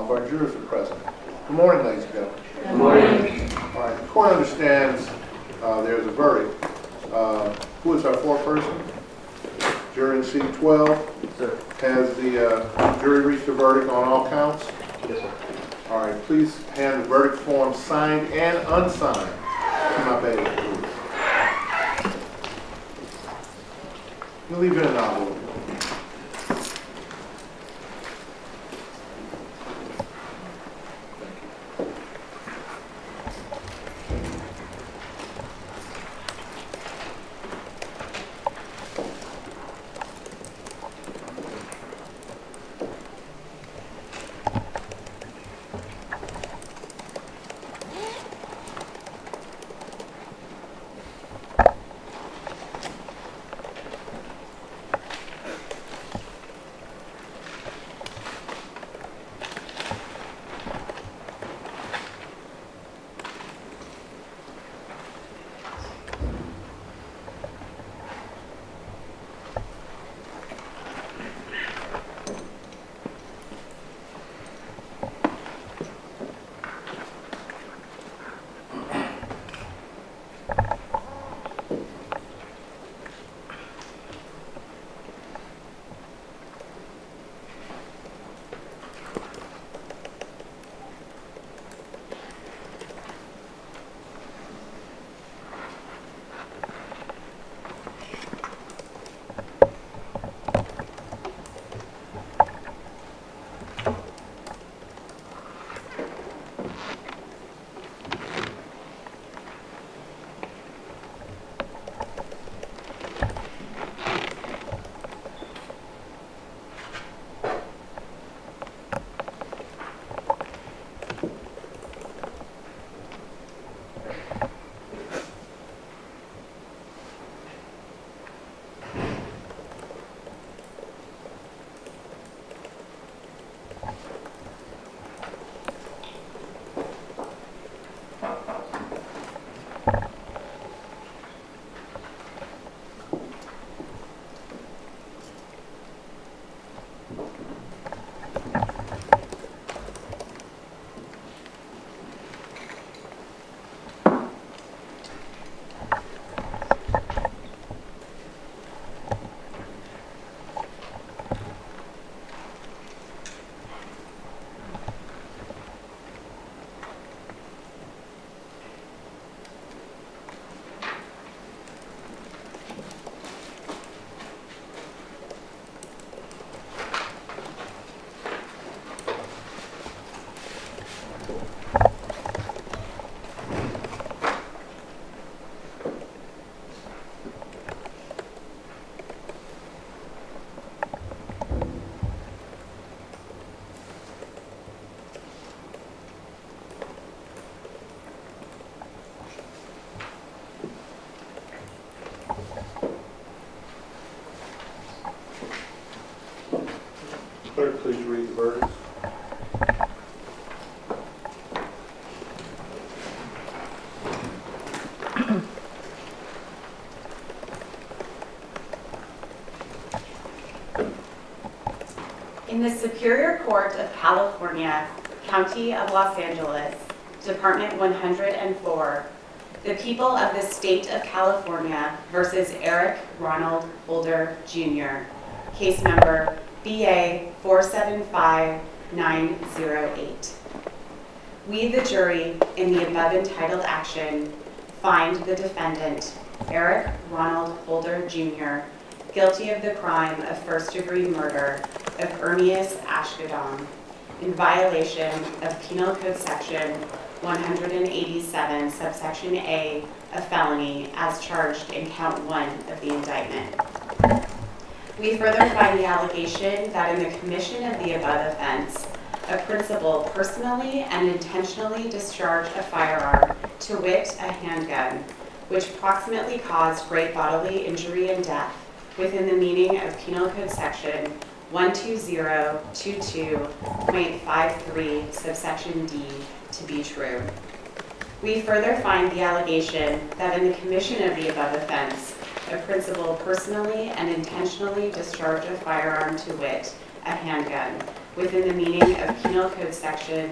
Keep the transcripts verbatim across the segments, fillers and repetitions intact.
of our jurors are present. Good morning, ladies and gentlemen. Good morning. All right, the court understands uh, there's a verdict. Uh, who is our foreperson? Jury in seat twelve. Yes, sir. Has the uh, jury reached a verdict on all counts? Yes, sir. All right, please hand the verdict form signed and unsigned to my bailiff, please. We'll leave it in our order. Please read the verdict. In the Superior Court of California, County of Los Angeles, Department one hundred four, the people of the State of California versus Eric Ronald Holder Junior, case number B A four seven five nine zero eight. We, the jury, in the above entitled action, find the defendant, Eric Ronald Holder Junior, guilty of the crime of first-degree murder of Ermias Asghedom in violation of Penal Code Section one eighty-seven, subsection A, a felony, as charged in count one of the indictment. We further find the allegation that in the commission of the above offense, a principal personally and intentionally discharged a firearm, to wit, a handgun, which proximately caused great bodily injury and death within the meaning of Penal Code Section one two zero two two point five three, subsection D, to be true. We further find the allegation that in the commission of the above offense, a principal personally and intentionally discharged a firearm, to wit, a handgun, within the meaning of Penal Code Section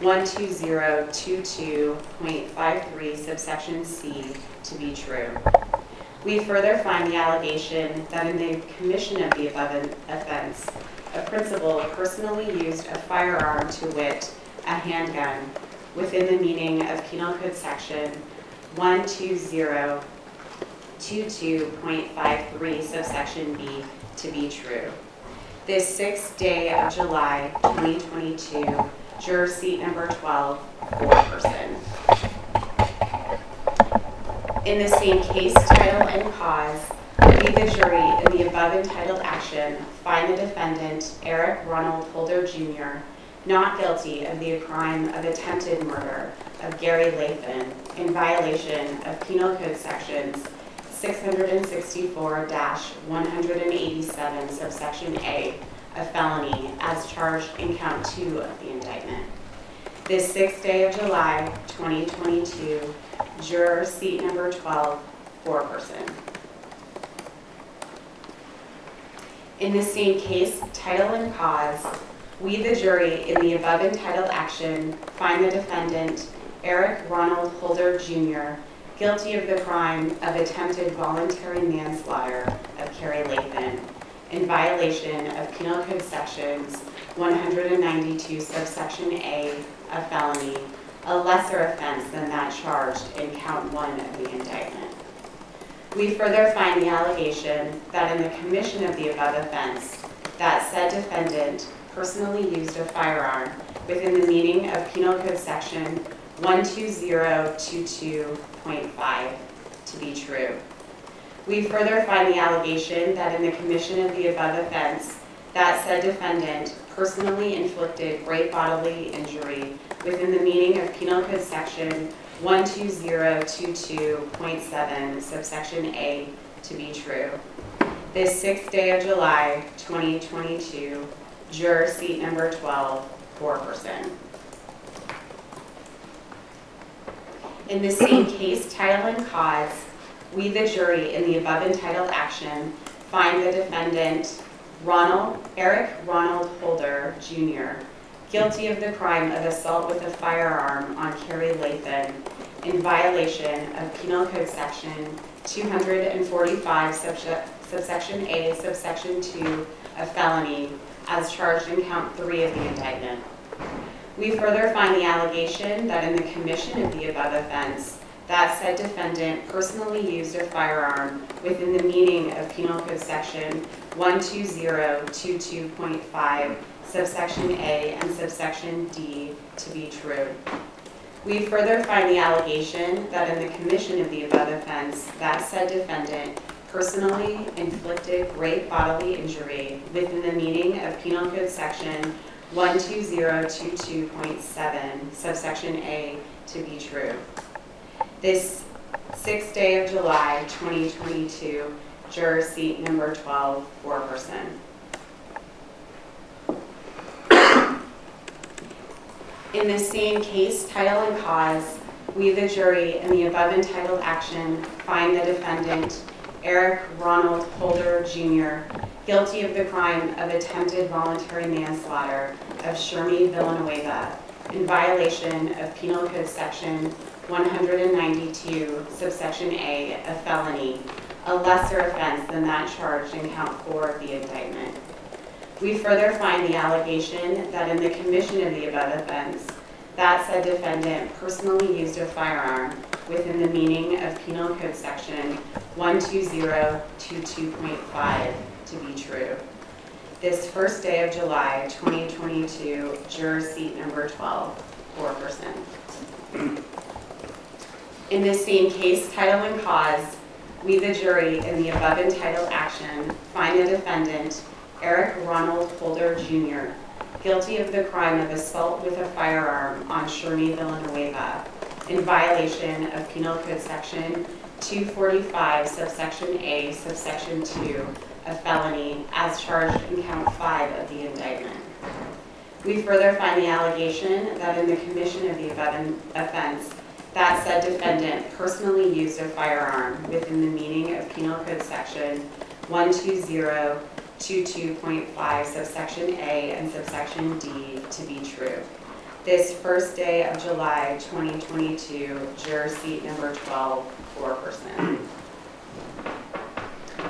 one two zero two two point five three, subsection C, to be true. We further find the allegation that in the commission of the above offense, a principal personally used a firearm, to wit, a handgun, within the meaning of Penal Code Section one two zero two two point five three, subsection B, to be true. This sixth day of July, twenty twenty-two, juror seat number twelve, fourth person. In the same case, title, and cause, we, the jury, in the above entitled action, find the defendant, Eric Ronald Holder Junior, not guilty of the crime of attempted murder of Gary Lathan in violation of Penal Code Sections six sixty-four dash one eighty-seven, subsection A, a felony, as charged in count two of the indictment. This sixth day of July, twenty twenty-two, juror seat number twelve, four-person. In the same case, title and cause, we, the jury, in the above entitled action, find the defendant, Eric Ronald Holder Junior, guilty of the crime of attempted voluntary manslaughter of Kerry Latham in violation of Penal Code Sections one ninety-two, subsection A, a felony, a lesser offense than that charged in count one of the indictment. We further find the allegation that in the commission of the above offense, that said defendant personally used a firearm within the meaning of Penal Code Section one two zero two two point five to be true. We further find the allegation that in the commission of the above offense, that said defendant personally inflicted great bodily injury within the meaning of Penal Code Section one two zero two two point seven, subsection A, to be true. This sixth day of July, twenty twenty-two, juror seat number twelve, four-person. In the same case, title and cause, we, the jury, in the above entitled action, find the defendant, Ronald, Eric Ronald Holder, Junior, guilty of the crime of assault with a firearm on Kerry Latham in violation of Penal Code Section two forty-five, subsection A, subsection two, a felony, as charged in count three of the indictment. We further find the allegation that in the commission of the above offense, that said defendant personally used a firearm within the meaning of Penal Code Section one two zero two two point five, subsection A, and subsection D, to be true. We further find the allegation that in the commission of the above offense, that said defendant personally inflicted great bodily injury within the meaning of Penal Code Section one two zero two two point seven, subsection A, to be true. This sixth day of July, twenty twenty-two, juror seat number twelve, four-person. In the same case, title and cause, we, the jury, in the above entitled action, find the defendant, Eric Ronald Holder Junior, guilty of the crime of attempted voluntary manslaughter of Shermi Villanueva in violation of Penal Code Section one ninety-two, subsection A, a felony, a lesser offense than that charged in count four of the indictment. We further find the allegation that in the commission of the above offense, that said defendant personally used a firearm within the meaning of Penal Code Section one two zero two two point five to be true. This first day of July, twenty twenty-two, juror seat number twelve, four-person. In this same case, title and cause, we, the jury, in the above entitled action, find the defendant, Eric Ronald Holder Junior, guilty of the crime of assault with a firearm on Shermi Villanueva in violation of Penal Code Section two forty-five, subsection A, subsection two, a felony, as charged in count five of the indictment. We further find the allegation that in the commission of the above offense, that said defendant personally used a firearm within the meaning of Penal Code Section 120 twenty-two point five, subsection A and subsection D to be true. This first day of July twenty twenty-two, juror seat number twelve, four person.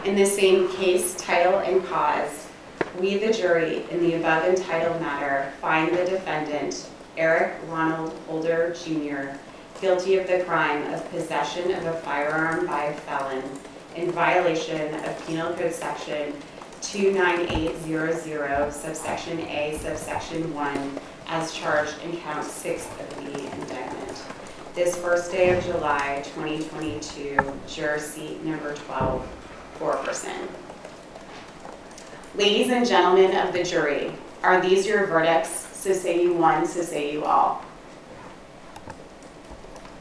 In the same case, title, and cause, we the jury in the above entitled matter find the defendant, Eric Ronald Holder Junior, guilty of the crime of possession of a firearm by a felon in violation of Penal Code Section two nine eight zero zero, subsection A, subsection one, as charged in count six of the indictment. This first day of July twenty twenty-two, juror seat number twelve, four percent. Ladies and gentlemen of the jury, are these your verdicts? So say you one, so say you all.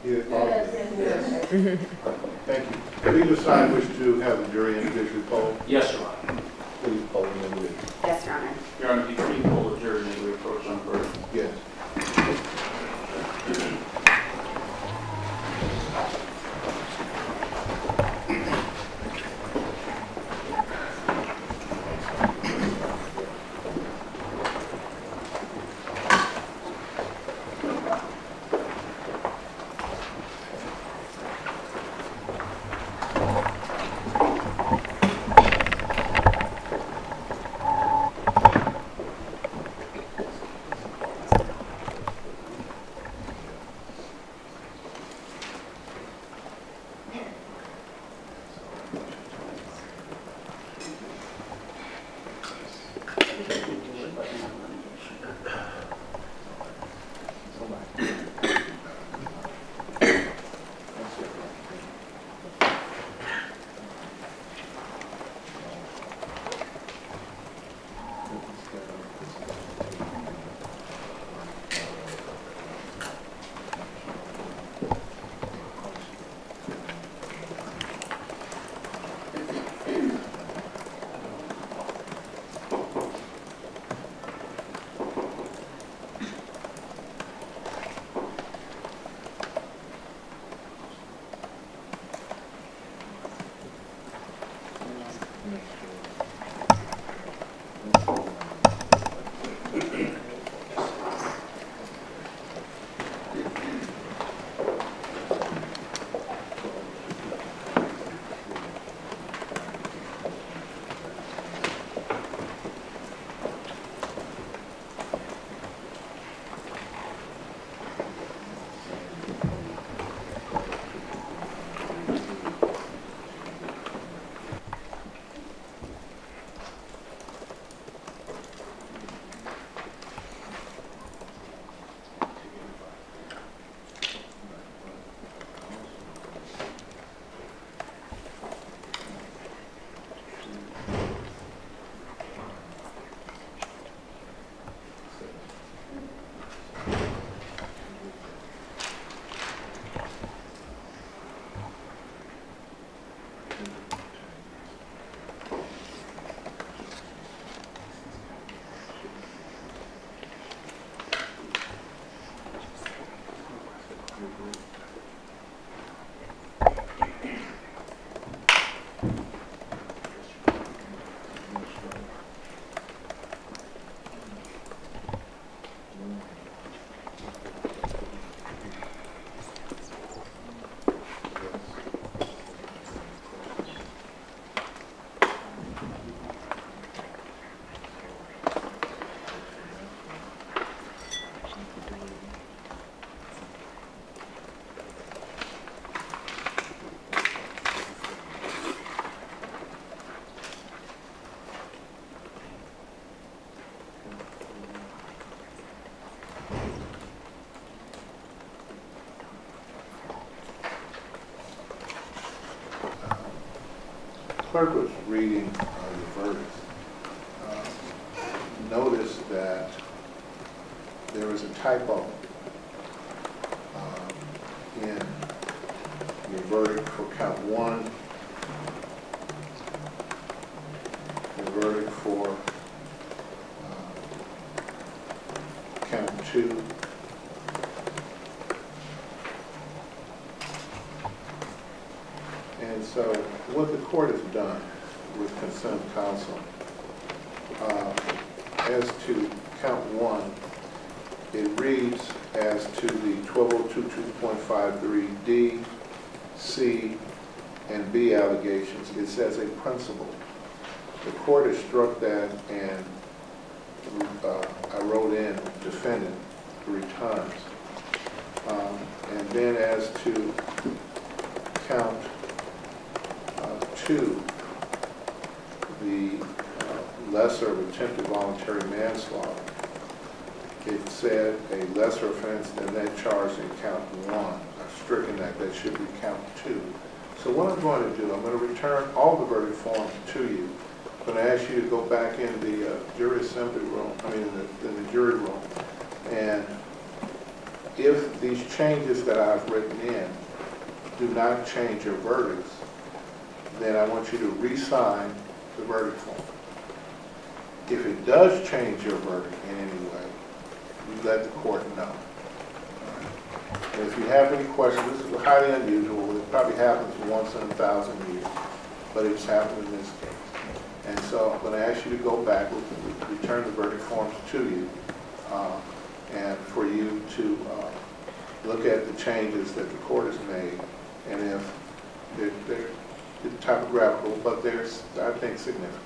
Yes. Yes. Thank you. Please decide which to have the jury individually poll. Yes, Your Honor. Please poll the individual. Yes, Your Honor. Your Honor, if you please poll the jury, may we approach on first? Yes. Clerk was reading uh, the verdicts. Uh, notice that there was a typo um, in the verdict for count one, the verdict for uh, count two, and so what the court has done with concerned counsel uh, as to count one, it reads as to the twelve oh two point two five three D, C, and B allegations. It says a principle. The court has struck that, and uh, I wrote in defendant three times. Um, and then as to count uh, two, the uh, lesser of attempted voluntary manslaughter, it said a lesser offense than that charged in count one. I've stricken that. That should be count two. So what I'm going to do, I'm going to return all the verdict forms to you. I'm going to ask you to go back in the uh, jury assembly room, I mean in the, in the jury room, and if these changes that I've written in do not change your verdicts, then I want you to re-sign the verdict form. If it does change your verdict in any way, you let the court know. And if you have any questions, this is highly unusual. It probably happens once in a thousand years, but it's happened in this case. And so I'm going to ask you to go back, return the verdict forms to you, uh, and for you to uh, look at the changes that the court has made, and if they're, they're typographical, but they're, I think, significant.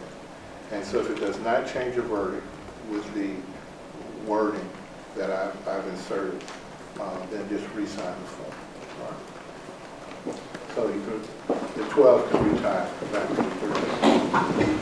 And so if it does not change your verdict with the wording that I've, I've inserted, uh, then just re-sign the form. All right. So you could, the twelve can retire back to the thirteen.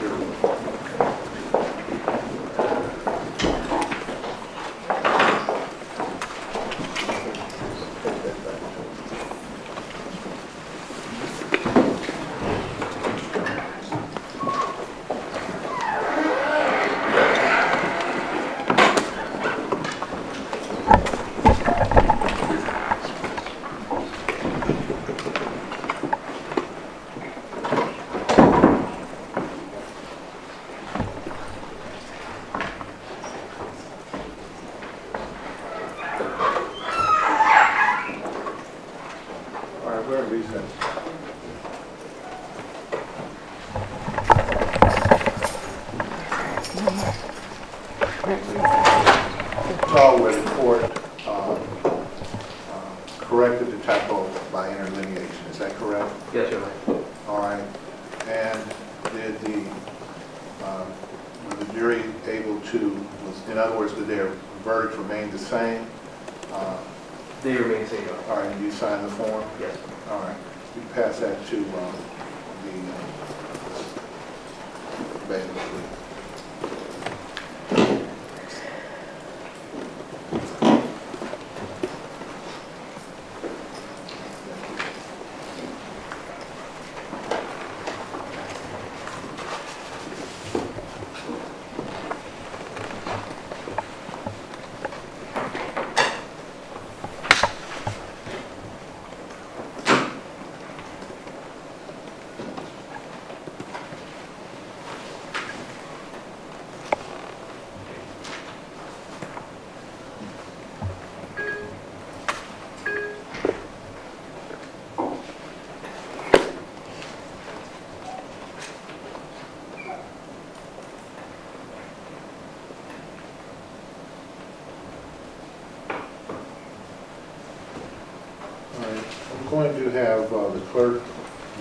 To have uh, the clerk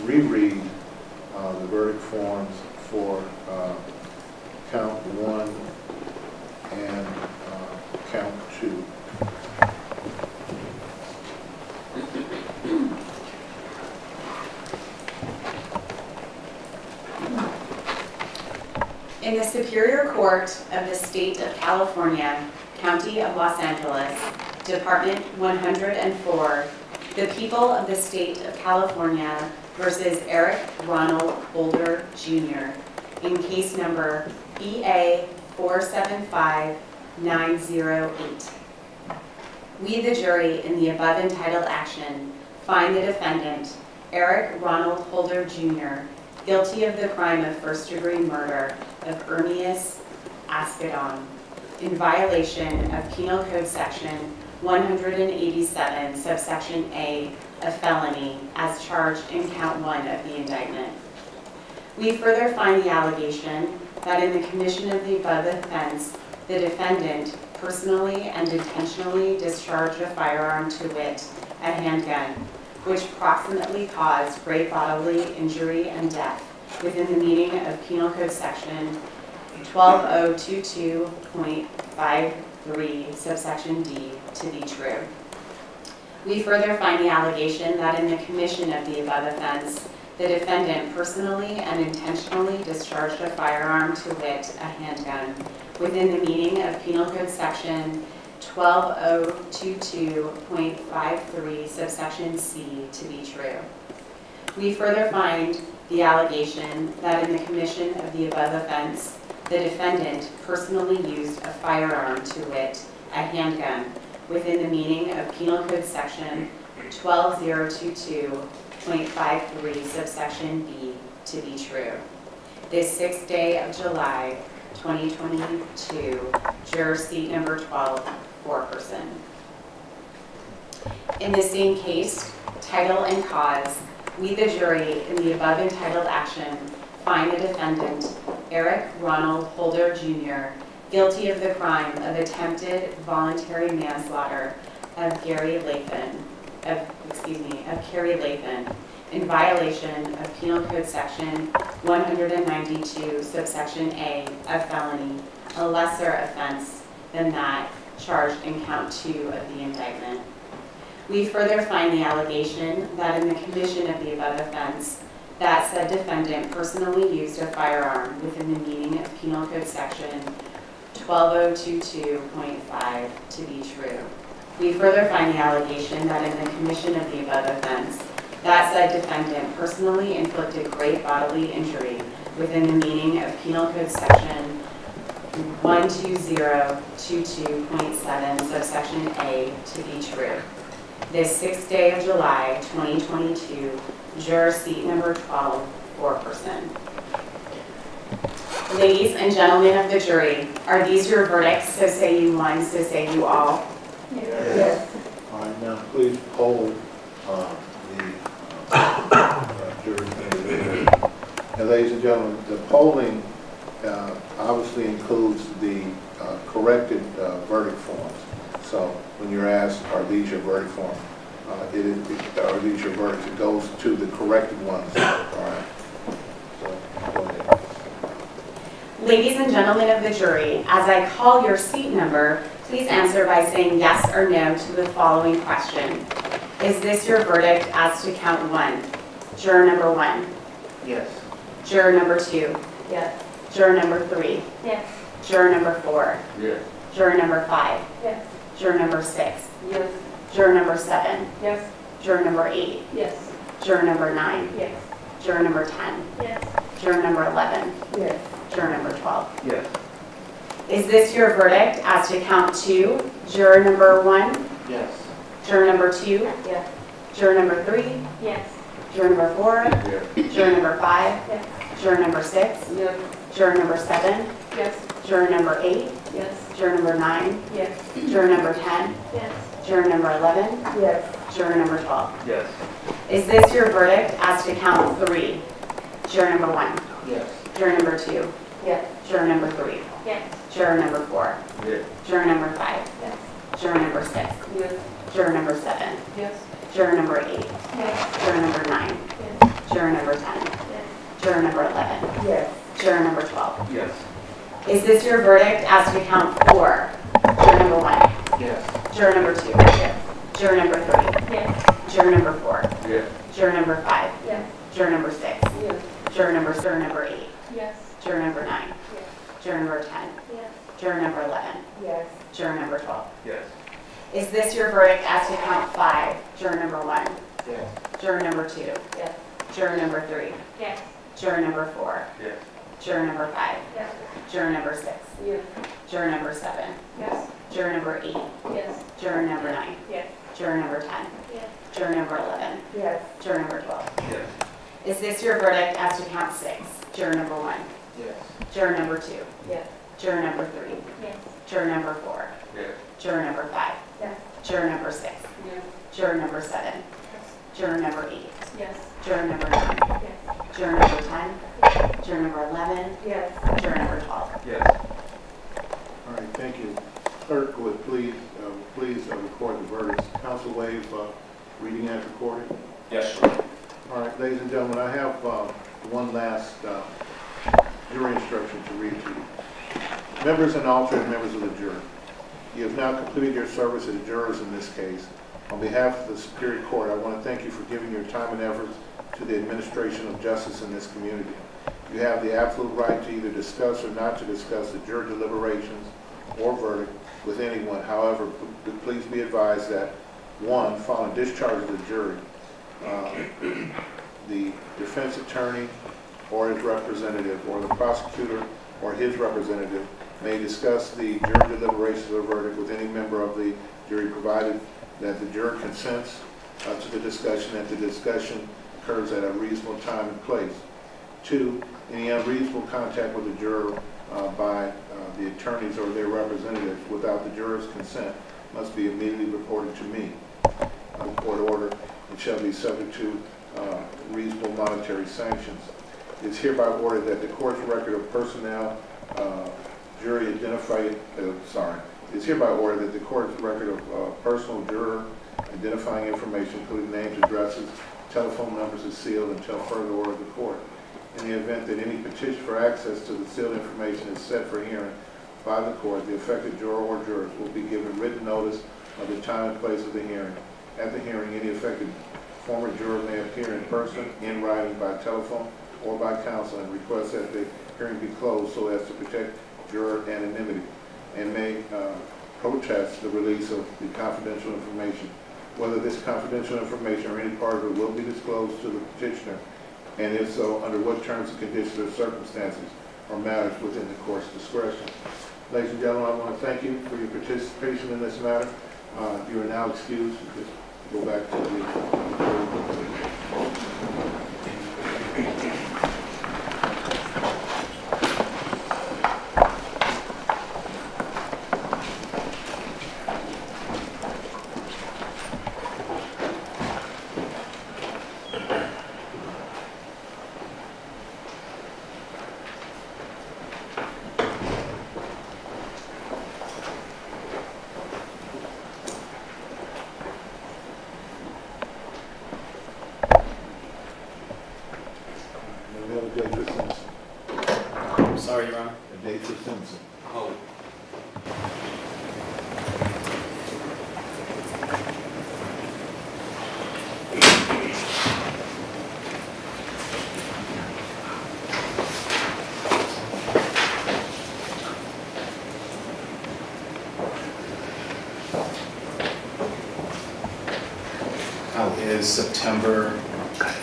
reread uh, the verdict forms for uh, count one and uh, count two. In the Superior Court of the State of California, County of Los Angeles, Department one hundred four, the people of the state of California versus Eric Ronald Holder Junior in case number E A four seven five nine zero eight. We, the jury, in the above entitled action, find the defendant, Eric Ronald Holder Junior, guilty of the crime of first degree murder of Ermias Asghedom in violation of Penal Code Section one eighty-seven, subsection A, a felony, as charged in count one of the indictment. We further find the allegation that in the commission of the above offense, the defendant personally and intentionally discharged a firearm, to wit, a handgun, which proximately caused great bodily injury and death within the meaning of Penal Code Section twelve oh two two point five three, subsection D, to be true. We further find the allegation that in the commission of the above offense, the defendant personally and intentionally discharged a firearm, to wit, a handgun, within the meaning of Penal Code Section twelve oh two two point five three, subsection C, to be true. We further find the allegation that in the commission of the above offense, the defendant personally used a firearm, to wit, a handgun, within the meaning of Penal Code Section twelve oh two two point five three, subsection B, to be true. This sixth day of July, twenty twenty-two, juror seat number twelve, foreperson. In the same case, title and cause, we the jury in the above entitled action find the defendant, Eric Ronald Holder Junior, guilty of the crime of attempted voluntary manslaughter of Gary Lathan, of, excuse me, of Kerry Latham, in violation of Penal Code Section one ninety-two, subsection A, of felony, a lesser offense than that charged in count two of the indictment. We further find the allegation that in the commission of the above offense, that said defendant personally used a firearm within the meaning of Penal Code Section twelve oh two two point five to be true. We further find the allegation that in the commission of the above offense, that said defendant personally inflicted great bodily injury within the meaning of Penal Code Section one two oh two two point seven, subsection A, to be true. This sixth day of July, twenty twenty-two, juror seat number twelve, foreperson. Ladies and gentlemen of the jury, are these your verdicts? So say you one, so say you all. Yes. Yes. All right, now please poll uh, And ladies and gentlemen, the polling uh, obviously includes the uh, corrected uh, verdict forms. So when you're asked, are these your verdict forms, uh, it is, it, are these your verdicts, it goes to the corrected ones. All right. So, go ahead. Ladies and gentlemen of the jury, as I call your seat number, please answer by saying yes or no to the following question. Is this your verdict as to count one? Juror number one. Yes. Juror number two. Yes. Juror number three. Yes. Juror number four. Yes. Juror number five. Yes. Juror number six. Yes. Juror number seven. Yes. Juror number eight. Yes. Juror number nine. Yes. Juror number ten. Yes. Juror number eleven. Yes. Juror number twelve. Yes. Is this your verdict as to count two? Juror number one. Yes. Juror number two? Yes. Juror number three? Yes. Juror number four? Yes. Juror number five? Yes. Juror number six? Yes. Juror number seven? Yes. Juror number eight? Yes. Juror number nine? Yes. Juror number ten? Yes. Juror number eleven? Yes. Juror number twelve? Yes. Is this your verdict as to count three? Juror number one? Yes. Juror number two? Yes. Juror number three? Yes. Juror number four? Yes. Juror number five? Yes. Juror number six? Yes. Juror number seven. Yes. Juror number eight. Yes. Juror number nine. Yes. Juror number ten. Yes. Juror number eleven. Yes. Juror number twelve. Yes. Is this your verdict as to count four? Juror number one. Yes. Juror number two. Yes. Juror number three. Yes. Juror number four. Yes. Juror number five. Yes. Juror number six. Yes. Juror number juror number eight. Yes. Juror number nine. Yes. Juror number ten. Yes. Juror number eleven. Yes. Juror number twelve. Yes. Is this your verdict as to count five? Juror number one? Yes. Juror number two? Yes. Juror number three? Yes. Juror number four? Yes. Juror number five? Yes. Juror number six? Yes. Juror number seven? Yes. Juror number eight? Yes. Juror number nine? Yes. Juror number ten? Yes. Juror number eleven? Yes. Juror number twelve? Yes. Is this your verdict as to count six? Juror number one? Yes. Juror number two? Yes. Juror number three? Yes. Juror number four? Yes. Juror number five? Yes. Juror number six? Yes. Juror number seven? Yes. Juror number eight? Yes. Juror number nine? Yes. Juror number ten? Yes. Juror number eleven. Yes. Juror number twelve. Yes. All right, thank you. Clerk would please, uh, please uh, record the verdicts. Counsel waive uh, reading as recorded. Yes, sir. All right, ladies and gentlemen, I have uh, one last uh, jury instruction to read to you. Members and alternate members of the jury, you have now completed your service as jurors in this case. On behalf of the Superior Court, I want to thank you for giving your time and efforts to the administration of justice in this community. You have the absolute right to either discuss or not to discuss the jury deliberations or verdict with anyone. However, please be advised that, one, following discharge of the jury, uh, the defense attorney or his representative or the prosecutor or his representative may discuss the jury deliberations or verdict with any member of the jury, provided that the juror consents uh, to the discussion, and the discussion occurs at a reasonable time and place. Two, any unreasonable contact with the juror uh, by uh, the attorneys or their representatives without the juror's consent must be immediately reported to me, a court order, and shall be subject to uh, reasonable monetary sanctions. It's hereby ordered that the court's record of personnel uh, jury identified, uh, sorry, it's hereby ordered that the court's record of uh, personal juror identifying information, including names, addresses, telephone numbers, is sealed until further order of the court. In the event that any petition for access to the sealed information is set for hearing by the court, the affected juror or jurors will be given written notice of the time and place of the hearing. At the hearing, any affected former juror may appear in person, in writing, by telephone, or by counsel, and request that the hearing be closed so as to protect juror anonymity, and may uh, protest the release of the confidential information. Whether this confidential information or any part of it will be disclosed to the petitioner, and if so, under what terms and conditions or circumstances, or matters within the court's discretion. Ladies and gentlemen, I want to thank you for your participation in this matter. Uh, you are now excused. Just go back to the... September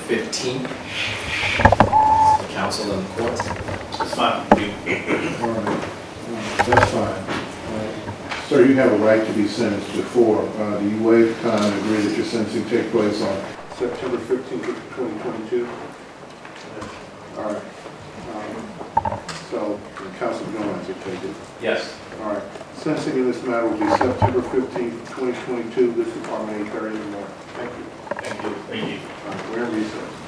fifteenth, the council and the court. That's fine. Right. That's fine. Right. Sir, you have a right to be sentenced before. Uh, do you waive time and agree that your sentencing take place on September fifteenth, twenty twenty-two? All right. Um, so, Council Jones, if they do. Yes. All right. Sentencing in this matter will be September fifteenth, twenty twenty-two. This department, Kerry Latham. Thank you. Thank you. Thank you. All right, we're in recess.